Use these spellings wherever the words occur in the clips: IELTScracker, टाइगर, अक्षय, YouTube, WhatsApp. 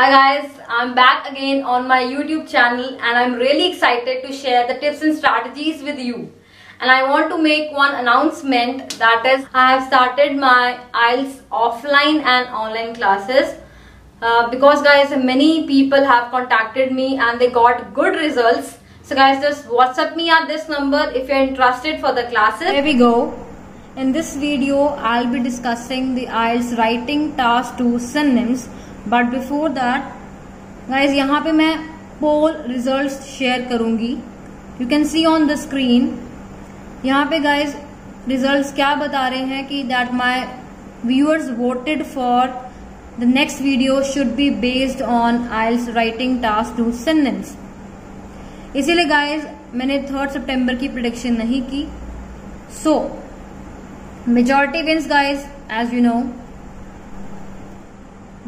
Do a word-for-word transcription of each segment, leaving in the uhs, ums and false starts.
Hi guys, I'm back again on my YouTube channel and I'm really excited to share the tips and strategies with you. And I want to make one announcement, that is, I have started my I E L T S offline and online classes uh, because guys, many people have contacted me and they got good results. So guys, just WhatsApp me at this number if you're interested for the classes. Here we go. In this video, I'll be discussing the I E L T S writing task to synonyms. But before that guys यहाँ पे मैं poll result share करूंगी. You can see on the screen. यहाँ पे guys result क्या बता रहे हैं कि that my viewers voted for the next video should be based on IELTS writing task two synonyms. इसीलिए गाइज मैंने थर्ड सितंबर की प्रेडिक्शन नहीं की. So majority wins guys as you know.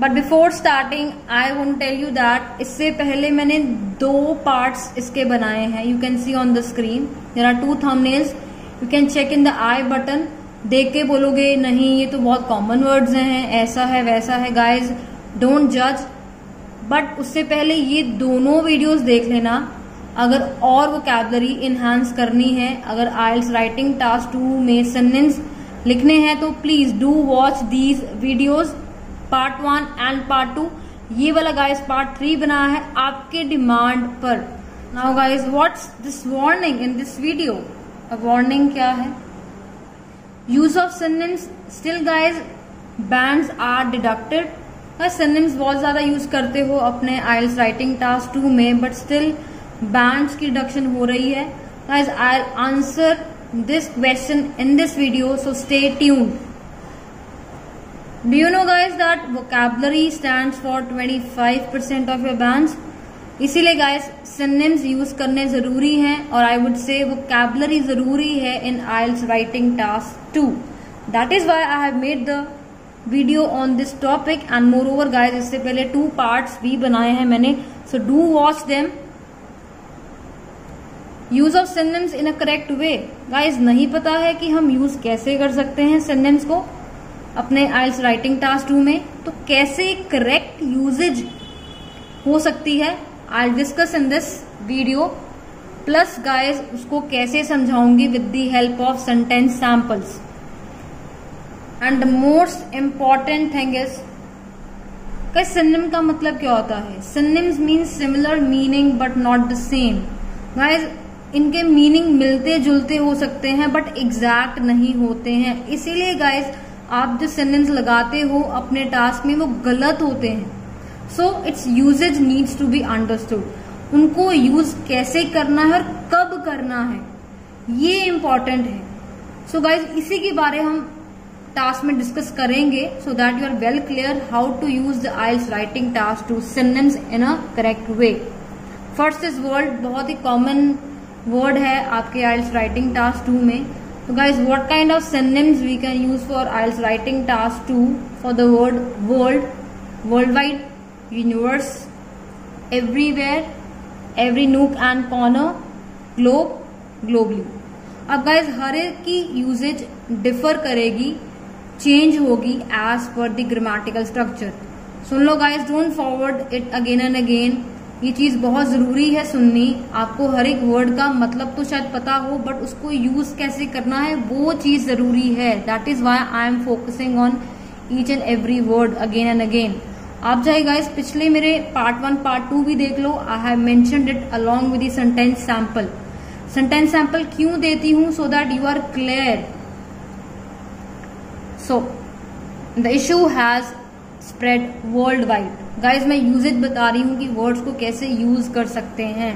But before starting I won't tell you that इससे पहले मैंने दो पार्ट्स इसके बनाए हैं. You can see on the screen there are two thumbnails. You can check in the I button. देख के बोलोगे नहीं ये तो बहुत कॉमन वर्ड्स हैं, ऐसा है वैसा है. गाइज डोंट जज, बट उससे पहले ये दोनों वीडियोस देख लेना अगर और वोकैबुलरी इन्हांस करनी है. अगर आइल्स राइटिंग टास्क टू में सिनोनिम्स लिखने हैं तो please do watch these videos part one and part two. ये वाला गाइज पार्ट थ्री बनाया है आपके डिमांड पर. Now guys what's this warning in this video. Warning क्या है? Use of synonyms. Still guys bands are deducted. Synonyms बहुत ज्यादा यूज करते हो अपने आइल्स राइटिंग टास्क टू में, बट स्टिल बैंड्स की डिडक्शन हो रही है. Guys I will answer this question in this video, so stay tuned. Do you know guys that vocabulary stands for twenty-five percent of your bands? इसीलिए guys synonyms use करने जरूरी हैं और I would say vocabulary जरूरी है in I E L T S writing task two. That is why I have made the video on this topic and moreover guys इससे पहले two parts भी बनाए हैं मैंने, so do watch them. Use of synonyms in a correct way. Guys नहीं पता है कि हम use कैसे कर सकते हैं synonyms को अपने आइल्स राइटिंग टास्क टू में, तो कैसे करेक्ट यूजेज हो सकती है I discuss in this video. Plus guys उसको कैसे समझाऊंगी with the help of sentence samples. And the most important thing is कि सिनोनिम का मतलब क्या होता है. Synonyms means similar meaning but not the same. Guys इनके मीनिंग मिलते जुलते हो सकते हैं बट एग्जैक्ट नहीं होते हैं. इसीलिए गाइज आप जो सिनोनिम्स लगाते हो अपने टास्क में वो गलत होते हैं. So it's usages needs to be understood. उनको यूज कैसे करना है और कब करना है ये इम्पॉर्टेंट है. सो so गाइज इसी के बारे हम टास्क में डिस्कस करेंगे, so that you are well clear how to use the IELTS writing task two synonyms in a correct way. First is word, बहुत ही कॉमन वर्ड है आपके आइल्स राइटिंग टास्क टू में. So guys, what kind of synonyms we can use for I E L T S writing task two for the word world, worldwide, universe, everywhere, every nook and corner, globe, globally. अब guys हर एक की usage differ करेगी, change होगी as per the grammatical structure. Soon low guys, don't forward it again and again. ये चीज बहुत जरूरी है सुननी. आपको हर एक वर्ड का मतलब तो शायद पता हो बट उसको यूज कैसे करना है वो चीज जरूरी है. That is why I am focusing on each and every word again and again. आप चाहे गाइस पिछले मेरे पार्ट वन पार्ट टू भी देख लो. I have mentioned it along with the sentence sample. Sentence sample क्यों देती हूँ, so that you are clear. So the issue has spread world wide. Guys मैं यूजेज बता रही हूँ कि वर्ड्स को कैसे यूज कर सकते हैं.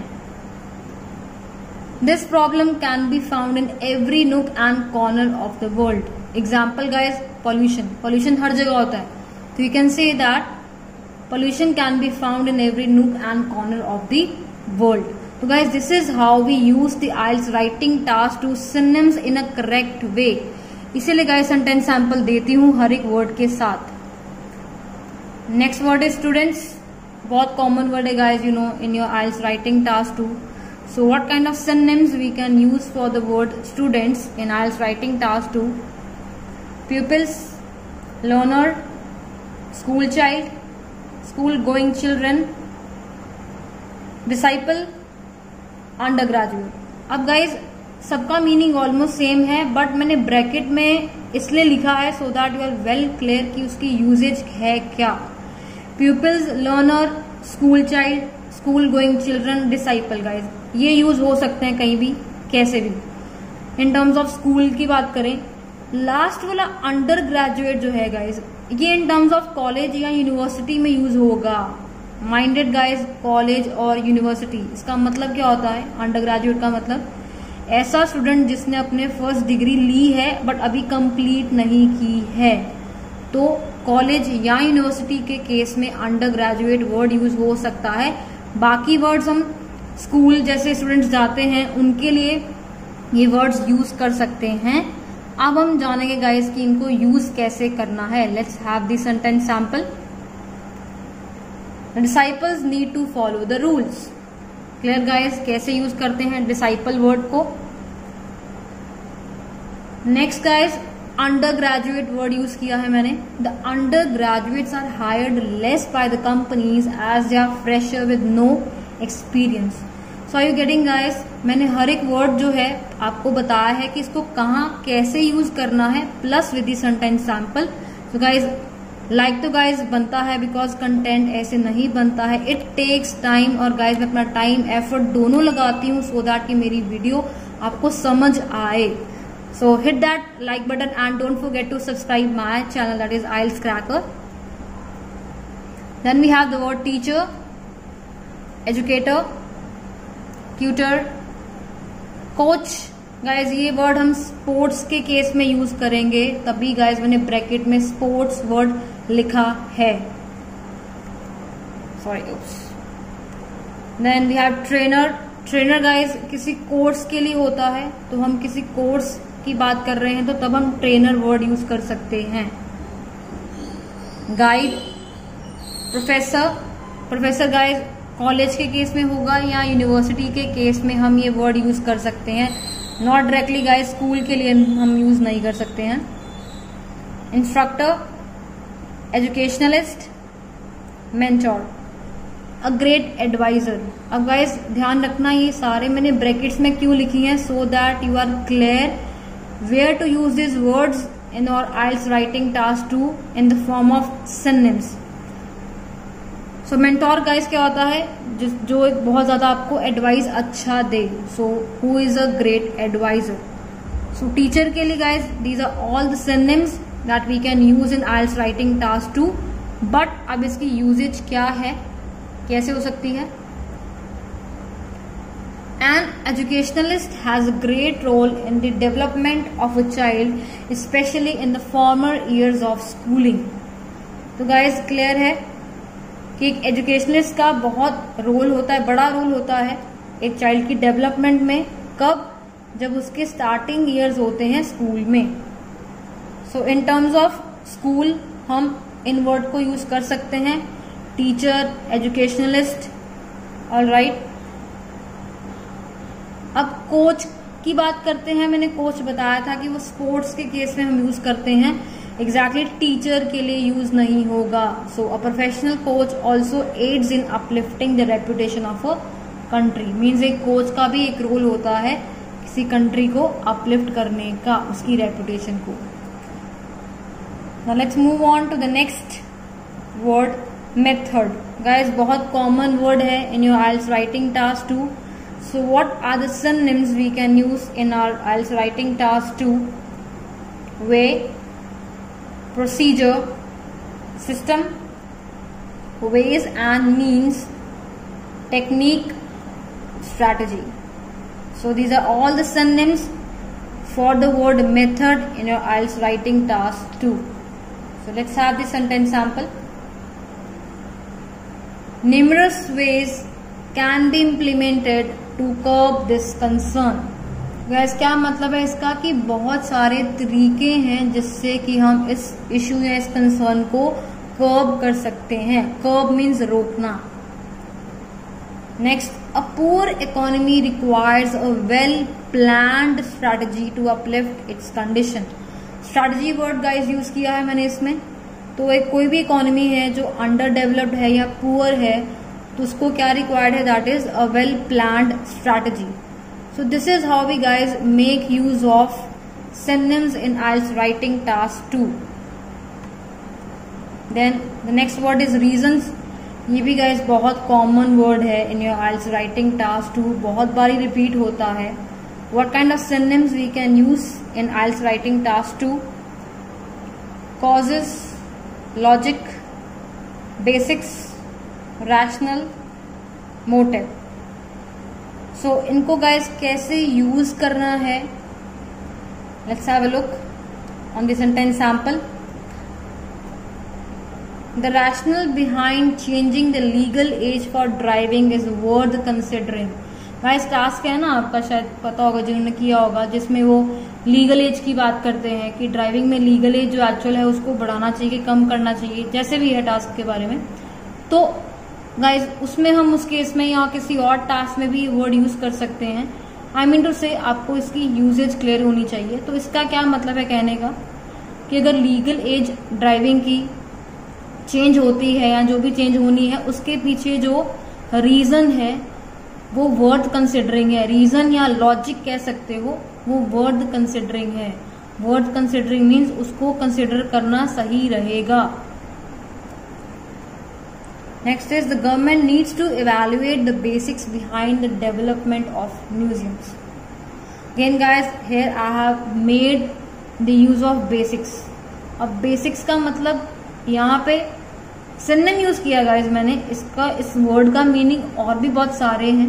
This problem can be found in every nook and corner of the world. Example guys pollution. Pollution हर जगह होता है, तो you can say that pollution can be found in every nook and corner of the world. तो guys this is how we use the IELTS writing task two synonyms in a correct way. इसीलिए guys sentence sample देती हूँ हर एक word के साथ. Next word है students. बहुत common word है guys you know in your IELTS writing task two. So what kind of synonyms we can use for the word students in IELTS writing task two. Peoples, learner, school child, school going children, disciple, undergraduate. अब guys सबका meaning almost same है, but मैंने bracket में इसलिए लिखा है so that you are well clear कि उसकी यूजेज है क्या. Pupils, learner, school child, school going children, disciple, guys ये यूज हो सकते हैं कहीं भी कैसे भी. इन टर्म्स ऑफ स्कूल की बात करें, लास्ट वाला अंडर ग्रेजुएट जो है गाइज ये इन टर्म्स ऑफ कॉलेज या यूनिवर्सिटी में यूज होगा. माइंडेड गाइज कॉलेज और यूनिवर्सिटी, इसका मतलब क्या होता है? अंडर ग्रेजुएट का मतलब ऐसा स्टूडेंट जिसने अपने फर्स्ट डिग्री ली है बट अभी कंप्लीट नहीं की है, तो कॉलेज या यूनिवर्सिटी के केस में अंडर ग्रेजुएट वर्ड यूज हो सकता है. बाकी वर्ड्स हम स्कूल जैसे स्टूडेंट्स जाते हैं उनके लिए ये वर्ड्स यूज कर सकते हैं. अब हम जानेंगे गाइज कि इनको यूज कैसे करना है. Let's have the sentence sample. Disciples need to follow the rules. Clear guys कैसे यूज करते हैं डिसाइपल वर्ड को. Next guys undergraduate word use किया है मैंने. The undergraduates are hired less by the companies as they are fresher with no experience. So are you getting guys, मैंने हर एक वर्ड जो है आपको बताया है कि इसको कहाँ कैसे यूज करना है plus with the sentence sample. So guys like तो गाइज बनता है बिकॉज कंटेंट ऐसे नहीं बनता है, इट टेक्स टाइम, और गाइज मैं अपना टाइम एफर्ट दोनों लगाती हूँ सो दैट कि मेरी वीडियो आपको समझ आए. So hit that like button and don't forget to subscribe my channel that is IELTS cracker. Then we have the word teacher, educator, tutor, coach. Guys ये word हम स्पोर्ट्स के case में use करेंगे, तभी guys मैंने bracket में sports word लिखा है. Sorry. Then we have trainer. Trainer guys किसी कोर्स के लिए होता है, तो हम किसी कोर्स की बात कर रहे हैं तो तब हम ट्रेनर वर्ड यूज कर सकते हैं. Guide, professor. Professor guys college के केस में होगा या यूनिवर्सिटी के केस में हम ये वर्ड यूज कर सकते हैं, नॉट डायरेक्टली गाइज स्कूल के लिए हम यूज नहीं कर सकते हैं. Instructor, educationalist, mentor, a great advisor. अब गाइज ध्यान रखना ये सारे मैंने ब्रैकेट्स में क्यों लिखी हैं, so that you are clear where to use this words in your IELTS writing task two in the form of synonyms. So mentor guys क्या होता है? जिस जो एक बहुत ज्यादा आपको एडवाइस अच्छा दे, so who is a great advisor. So teacher के लिए guys these are all the synonyms that we can use in I E L T S writing task two. but अब इसकी यूजेज क्या है, कैसे हो सकती है? An educationalist has a great role in the development of a child, especially in the former years of schooling. तो guys clear है कि एक educationalist का बहुत role होता है, बड़ा role होता है एक child की development में. कब? जब उसके starting years होते हैं school में. So in terms of school हम इन वर्ड को यूज कर सकते हैं, टीचर, एजुकेशनलिस्ट. All right. अब कोच की बात करते हैं. मैंने कोच बताया था कि वो स्पोर्ट्स के केस में हम यूज करते हैं, एग्जैक्टली टीचर के लिए यूज नहीं होगा. So a professional coach also aids in uplifting the reputation of a country. Means एक कोच का भी एक रोल होता है किसी कंट्री को अपलिफ्ट करने का, उसकी रेपुटेशन को. Now let's move on to the next word, method. Guys बहुत common word है in your I E L T S writing task two. So what are the synonyms we can use in our I E L T S writing task two? Way, procedure, system, ways and means, technique, strategy. So these are all the synonyms for the word method in your I E L T S writing task two. So let's have the sentence sample. Numerous ways can be implemented to curb this concern. Guys क्या मतलब है इसका कि बहुत सारे तरीके हैं जिससे कि हम इस इशू या इस कंसर्न को कर्ब कर सकते हैं. कर्ब मीन्स रोकना. Next, a poor economy requires a well planned strategy to uplift its condition. Strategy word guys use किया है मैंने इसमें, तो एक कोई भी इकोनॉमी है जो अंडर डेवलप्ड है या पुअर है, तो उसको क्या रिक्वायर्ड है, that is a well planned strategy. So this is how we guys make use of synonyms in IELTS writing task two. Then the next word is reasons. ये भी guys बहुत common word है in your IELTS writing task two, बहुत बारी repeat होता है. What kind of synonyms we can use in IELTS writing task two? Causes, logic, basics, rational, motive. So इनको guys कैसे use करना है, let's have a look on the sentence sample. The rationale behind changing the legal age for driving is worth considering. Guys task है ना आपका, शायद पता होगा जिन्होंने किया होगा, जिसमें वो लीगल एज की बात करते हैं कि ड्राइविंग में लीगल एज जो एक्चुअल है उसको बढ़ाना चाहिए, कम करना चाहिए, जैसे भी है टास्क के बारे में. तो गाइस उसमें हम उस केस में या किसी और टास्क में भी वर्ड यूज कर सकते हैं. आई मीन टू से आपको इसकी यूजेज क्लियर होनी चाहिए. तो इसका क्या मतलब है कहने का कि अगर लीगल एज ड्राइविंग की चेंज होती है या जो भी चेंज होनी है, उसके पीछे जो रीजन है वो वर्थ कंसिडरिंग है. रीजन या लॉजिक कह सकते हो, वो वर्थ कंसिडरिंग है. वर्थ कंसिडरिंग मीन्स उसको कंसिडर करना सही रहेगा. Next is the government needs to evaluate the basics behind the development of museums. Again guys, here I have made the use of basics. अब basics का मतलब यहाँ पे synonym use किया guys मैंने. इसका इस word का meaning और भी बहुत सारे हैं,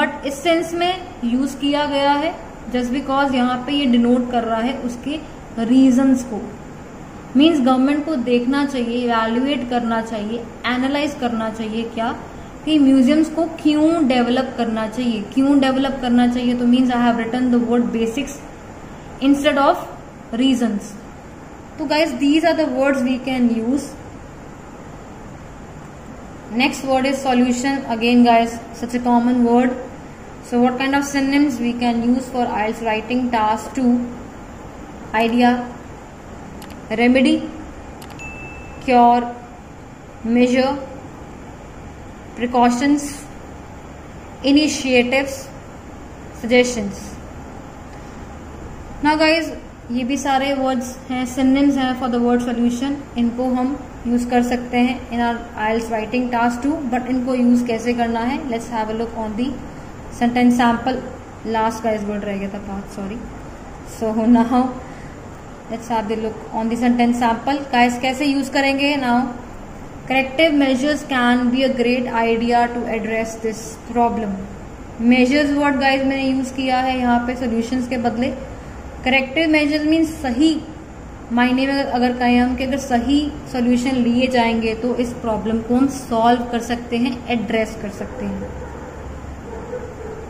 but इस sense में use किया गया है just because यहाँ पे ये denote कर रहा है उसके reasons को. मीन्स गवर्नमेंट को देखना चाहिए, इवैल्यूएट करना चाहिए, एनालाइज करना चाहिए क्या कि म्यूजियम्स को क्यों डेवलप करना चाहिए. क्यों डेवलप करना चाहिए तो means I have written the word basics instead of reasons. तो guys these are the words we can use. Next word is solution. Again guys such a common word. So what kind of synonyms we can use for IELTS writing task two. Idea, remedy, cure, measure, precautions, initiatives, suggestions. ना guys ये भी सारे words हैं, synonyms हैं for the word solution. इनको हम use कर सकते हैं in our IELTS writing task two, but इनको यूज कैसे करना है, let's have a look on the sentence sample. Last guys word रह गया था part, sorry. So now Let's have the look on the sentence sample. Guys, कैसे use करेंगे now? Corrective measures can be a great idea to address this problem. Measures word guys मैंने use किया है यहाँ पे solutions के बदले. Corrective measures means सही मायने में अगर कहें हम कि अगर सही solution लिए जाएंगे तो इस problem को हम solve कर सकते हैं, address कर सकते हैं.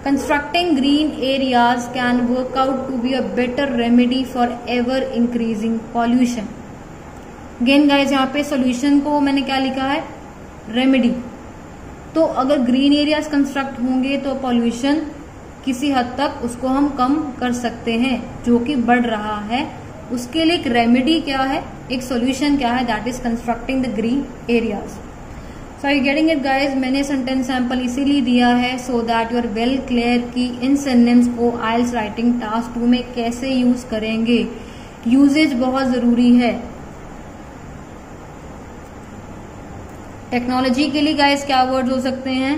Constructing green areas can work out to be a better remedy for ever increasing pollution. Again guys यहाँ पे solution को मैंने क्या लिखा है, remedy. तो अगर green areas construct होंगे तो pollution किसी हद तक उसको हम कम कर सकते हैं जो कि बढ़ रहा है. उसके लिए एक remedy क्या है, एक solution क्या है, that is constructing the green areas. So I getting it guys. मैंने सेंटेंस सैंपल इसीलिए दिया है so that you are well clear कि इन सेंटेंस को आइल्स राइटिंग टास्क टू में कैसे यूज करेंगे. यूजेज बहुत जरूरी है. टेक्नोलॉजी के लिए गाइज क्या वर्ड हो सकते हैं,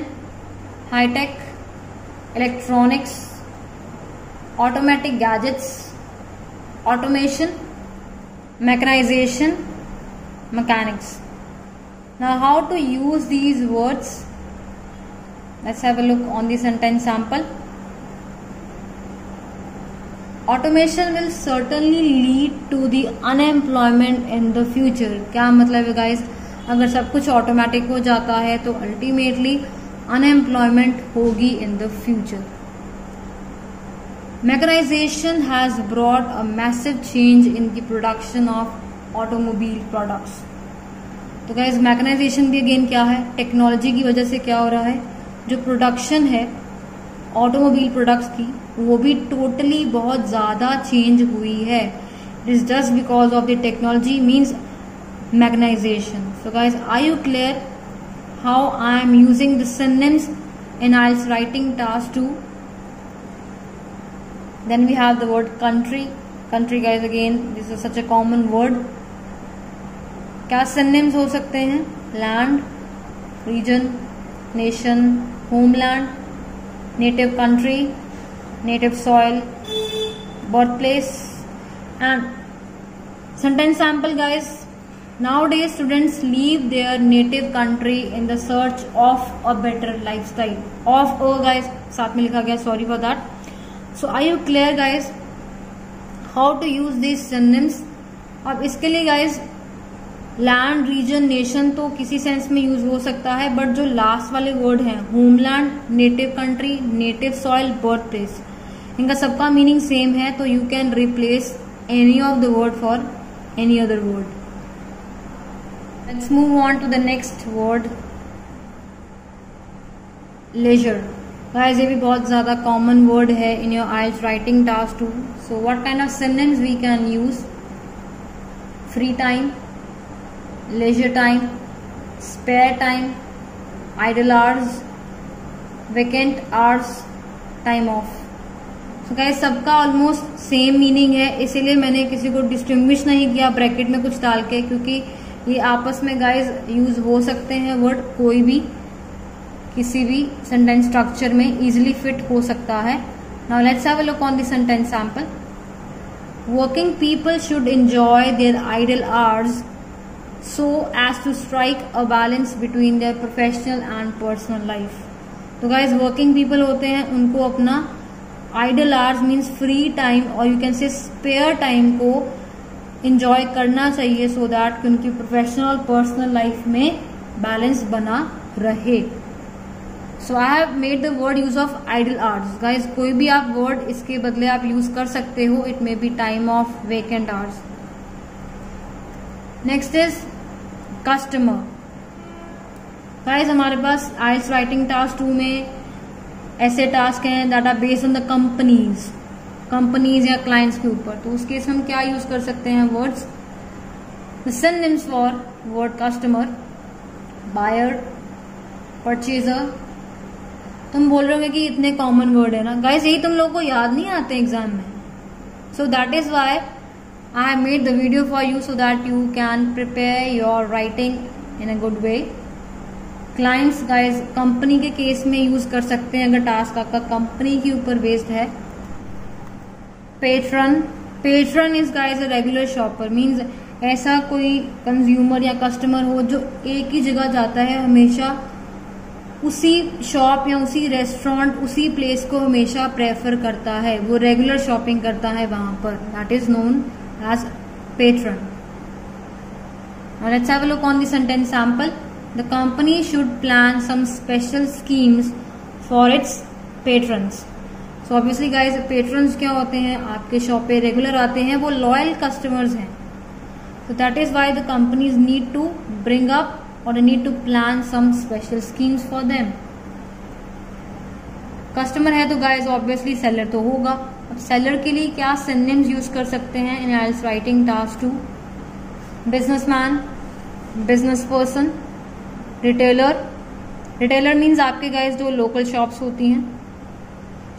hi-tech, electronics, automatic gadgets, automation, mechanisation, mechanics. Now how to use these words? Let's have a look on the sentence sample. Automation will certainly lead to the unemployment in the future. क्या मतलब है guys? अगर सब कुछ automatic हो जाता है तो ultimately unemployment होगी in the future. Mechanization has brought a massive change in the production of automobile products. तो गाइज मैकेनाइजेशन भी अगेन क्या है, टेक्नोलॉजी की वजह से क्या हो रहा है, जो प्रोडक्शन है ऑटोमोबाइल प्रोडक्ट्स की वो भी टोटली बहुत ज़्यादा चेंज हुई है. It is just because of the technology. Means मैग्नाइजेशन. So guys, are you clear how I am using the synonyms in I E L T S writing task two? Then we have the word country. Country guys, again this is such a common word. क्या synonyms हो सकते हैं? Land, region, nation, homeland, native country, native soil, birthplace, and sentence sample guys. Nowadays students leave their native country in the search of a better lifestyle. Of oh guys साथ में लिखा गया, sorry for that. So are you clear guys how to use these synonyms? अब इसके लिए guys land, reason, nation तो किसी sense में यूज हो सकता है, बट जो लास्ट वाले वर्ड हैं homeland, native country, native soil, birth place, इनका सबका मीनिंग सेम है. तो you can replace any of the word for any other word. Let's move on to the next word leisure. Guys ये भी बहुत ज्यादा कॉमन वर्ड है in your IELTS writing task two. So what kind of synonyms we can use? Free time, leisure time, spare time, idle hours, vacant hours, time off. So guys सबका almost same meaning है, इसीलिए मैंने किसी को distinguish नहीं किया bracket में कुछ डाल के, क्योंकि ये आपस में guys use हो सकते हैं वर्ड, कोई भी किसी भी sentence structure में easily fit हो सकता है. Now let's have a look on the sentence sample. Working people should enjoy their idle hours so as to strike a balance between their professional and personal life. तो guys working people होते हैं, उनको अपना idle hours means free time और you can say spare time को enjoy करना चाहिए, so that कि उनकी professional और personal life में balance बना रहे. So I have made the word use of idle hours. Guys कोई भी आप word इसके बदले आप use कर सकते हो. It may be time off, vacant hours. Next is customer. Guys हमारे पास आईएलटीएस राइटिंग टास्क टू में ऐसे टास्क हैं data based on the companies companies या क्लाइंट्स के ऊपर. तो उस केस में हम क्या यूज कर सकते हैं words? Synonyms for word customer, buyer, purchaser. तुम बोल रहे होंगे कि इतने कॉमन वर्ड है ना. गाइज यही तुम लोगों को याद नहीं आते एग्जाम में. So that is why I have made the video for you so that you can prepare your writing in a good way. Clients guys company के केस में use कर सकते हैं अगर task आपका company के ऊपर based है. Patron, patron is guys a regular shopper means ऐसा कोई consumer या customer हो जो एक ही जगह जाता है हमेशा, उसी shop या उसी restaurant, उसी place को हमेशा prefer करता है, वो regular shopping करता है वहाँ पर. That is known as patron. Now let's have a look on the sentence sample. The company should plan some special schemes for its patrons. So obviously guys patrons क्या होते हैं? आपके शॉप पे regular आते हैं, वो लॉयल कस्टमर्स हैं. So that is why the companies need to bring up or they need to plan some special schemes for them. Customer है तो guys obviously सेलर तो होगा. सेलर के लिए क्या सिनोनिम्स यूज कर सकते हैं इन IELTS writing task two? Businessman, business person, retailer. Retailer means आपके गाइस जो लोकल शॉप्स होती हैं.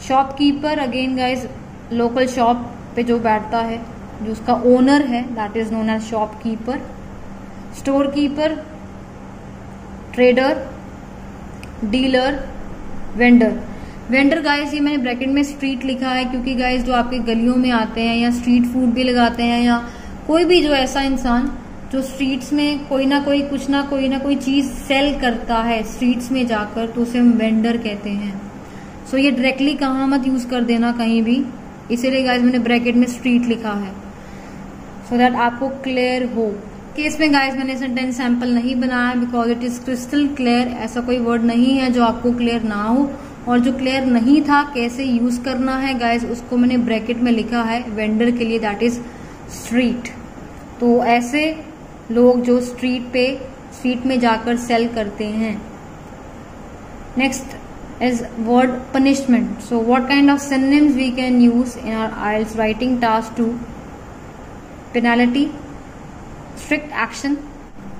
Shopkeeper again guys local shop पे जो बैठता है, जो उसका ओनर है, that is known as shopkeeper. Store keeper, trader, dealer, vendor. Vendor guys ये मैंने ब्रैकेट में स्ट्रीट लिखा है क्योंकि गाइस जो आपके गलियों में आते हैं या स्ट्रीट फूड भी लगाते हैं या कोई भी जो ऐसा इंसान जो स्ट्रीट्स में कोई ना कोई कुछ ना कोई ना कोई चीज सेल करता है स्ट्रीट्स में जाकर, तो उसे हम वेंडर कहते हैं. सो so, ये डायरेक्टली कहाँ मत यूज कर देना कहीं भी, इसीलिए गाइस मैंने ब्रैकेट में स्ट्रीट लिखा है सो so दैट आपको क्लियर हो. केस में गाइस मैंने सेंटेंस सैम्पल नहीं बनाया because it is crystal clear. ऐसा कोई वर्ड नहीं है जो आपको क्लियर ना हो, और जो क्लियर नहीं था कैसे यूज करना है गाइज उसको मैंने ब्रैकेट में लिखा है वेंडर के लिए, दैट इज स्ट्रीट. तो ऐसे लोग जो स्ट्रीट पे स्ट्रीट में जाकर सेल करते हैं. Next is word punishment. So what kind of synonyms we can use in our IELTS writing task two? Penalty, strict action,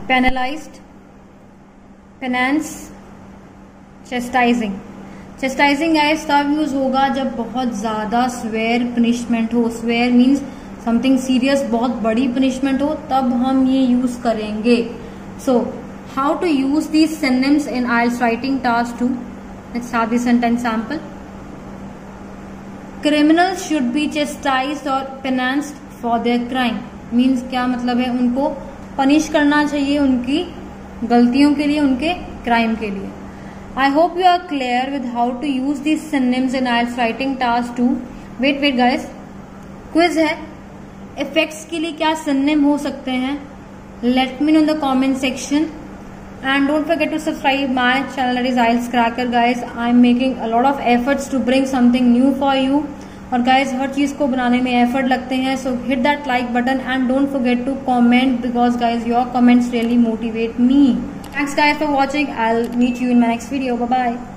penalized, penance, chastising. Chastising guys तब यूज होगा जब बहुत ज्यादा स्वेयर पनिशमेंट हो. स्वेयर मीन्स समथिंग सीरियस, बहुत बड़ी punishment हो, तब हम ये यूज करेंगे. So how to use these synonyms in IELTS writing task two. Let's have this sentence sample. Criminals should be chastised or penanced for their crime. Means क्या मतलब है, उनको पनिश करना चाहिए उनकी गलतियों के लिए, उनके क्राइम के लिए. I hope you are clear with how to use these synonyms in IELTS writing task two. Wait, wait guys. Quiz है. Effects के लिए क्या synonym हो सकते हैं? Let me know in the comment section. And don't forget to subscribe my channel, that is IELTScracker guys. I am making a lot of efforts to bring something new for you. और guys हर चीज़ को बनाने में effort लगते हैं. So hit that like button and don't forget to comment because guys your comments really motivate me. Thanks guys for watching. I'll meet you in my next video. Bye bye.